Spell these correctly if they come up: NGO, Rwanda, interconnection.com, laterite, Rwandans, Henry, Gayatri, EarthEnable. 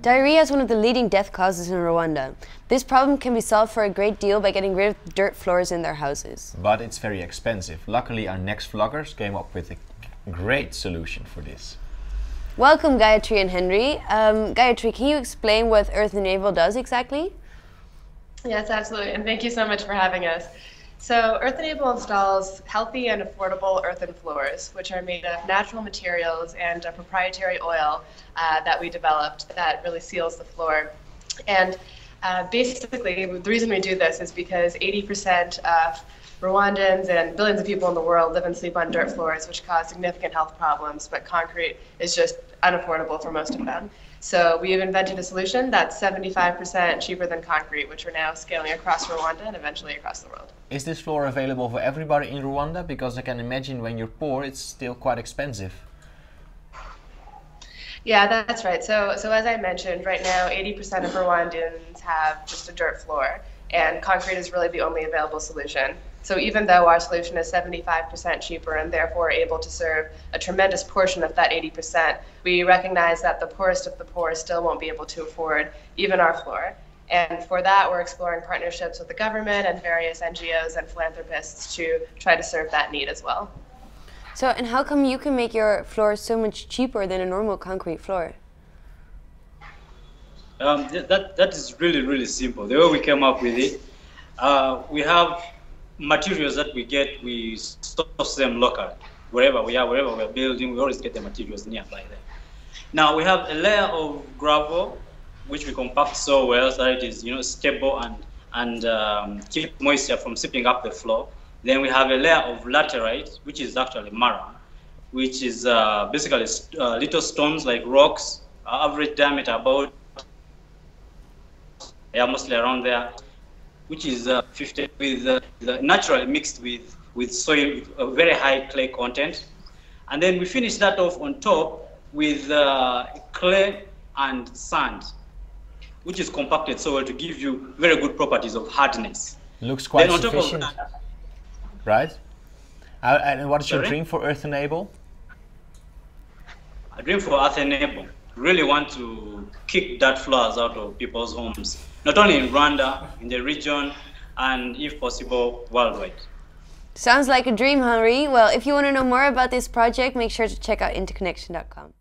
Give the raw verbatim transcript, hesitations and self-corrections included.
Diarrhea is one of the leading death causes in Rwanda. This problem can be solved for a great deal by getting rid of dirt floors in their houses. But it's very expensive. Luckily, our next vloggers came up with a great solution for this. Welcome, Gayatri and Henry. Um, Gayatri, can you explain what EarthEnable does exactly? Yes, absolutely. And thank you so much for having us. So EarthEnable installs healthy and affordable earthen floors, which are made of natural materials and a proprietary oil uh, that we developed that really seals the floor. And uh, basically, the reason we do this is because eighty percent of Rwandans and billions of people in the world live and sleep on dirt floors, which cause significant health problems, but concrete is just unaffordable for most of them. So we have invented a solution that's seventy-five percent cheaper than concrete, which we're now scaling across Rwanda and eventually across the world. Is this floor available for everybody in Rwanda? Because I can imagine when you're poor, it's still quite expensive. Yeah, that's right. So, so as I mentioned, right now eighty percent of Rwandans have just a dirt floor, and concrete is really the only available solution. So even though our solution is seventy-five percent cheaper and therefore able to serve a tremendous portion of that eighty percent, we recognize that the poorest of the poor still won't be able to afford even our floor. And for that, we're exploring partnerships with the government and various N G Os and philanthropists to try to serve that need as well. So, and how come you can make your floor so much cheaper than a normal concrete floor? Um, that, that is really, really simple. The way we came up with it, uh, we have materials that we get, we source them locally. Wherever we are, wherever we're building, we always get the materials nearby there. Now we have a layer of gravel, which we compact so well so that it is, you know, stable and, and um, keep moisture from seeping up the floor. Then we have a layer of laterite, which is actually marron, which is uh, basically uh, little stones like rocks, uh, average diameter about Yeah, mostly around there, which is uh, fifty with uh, naturally mixed with with soil with a very high clay content, and then we finish that off on top with uh, clay and sand, which is compacted so well to give you very good properties of hardness. Looks quite then sufficient, on top of that, right? Uh, and what's Sorry? your dream for EarthEnable? A dream for EarthEnable. Really want to kick dirt floors out of people's homes, not only in Rwanda, in the region, and if possible, worldwide. Sounds like a dream, Henry. Well, if you want to know more about this project, make sure to check out interconnection dot com.